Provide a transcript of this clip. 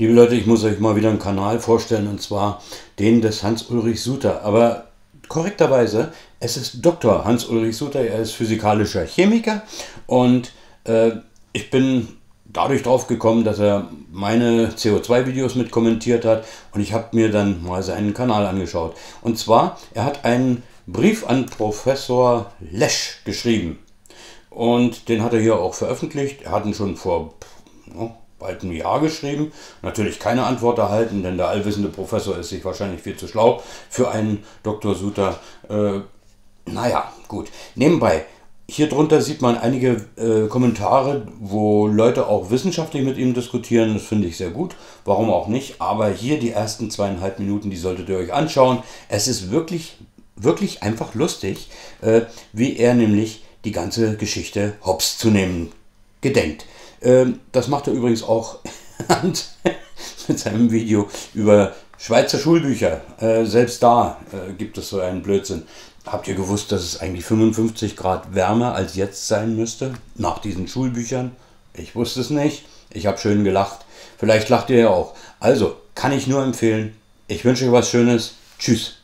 Liebe Leute, ich muss euch mal wieder einen Kanal vorstellen, und zwar den des Hans Ulrich Suter. Aber korrekterweise, es ist Dr. Hans Ulrich Suter, er ist physikalischer Chemiker, und ich bin dadurch drauf gekommen, dass er meine CO2-Videos mit kommentiert hat, und ich habe mir dann mal seinen Kanal angeschaut. Und zwar, er hat einen Brief an Professor Lesch geschrieben, und den hat er hier auch veröffentlicht. Er hat ihn schon vor bald einem Jahr geschrieben, natürlich keine Antwort erhalten, denn der allwissende Professor ist sich wahrscheinlich viel zu schlau für einen Dr. Suter. Naja, gut. Nebenbei, hier drunter sieht man einige Kommentare, wo Leute auch wissenschaftlich mit ihm diskutieren. Das finde ich sehr gut, warum auch nicht. Aber hier die ersten 2,5 Minuten, die solltet ihr euch anschauen. Es ist wirklich, wirklich einfach lustig, wie er nämlich die ganze Geschichte hops zu nehmen gedenkt. Das macht er übrigens auch mit seinem Video über Schweizer Schulbücher. Selbst da gibt es so einen Blödsinn. Habt ihr gewusst, dass es eigentlich 55 Grad wärmer als jetzt sein müsste, nach diesen Schulbüchern? Ich wusste es nicht. Ich habe schön gelacht. Vielleicht lacht ihr ja auch. Also, kann ich nur empfehlen. Ich wünsche euch was Schönes. Tschüss.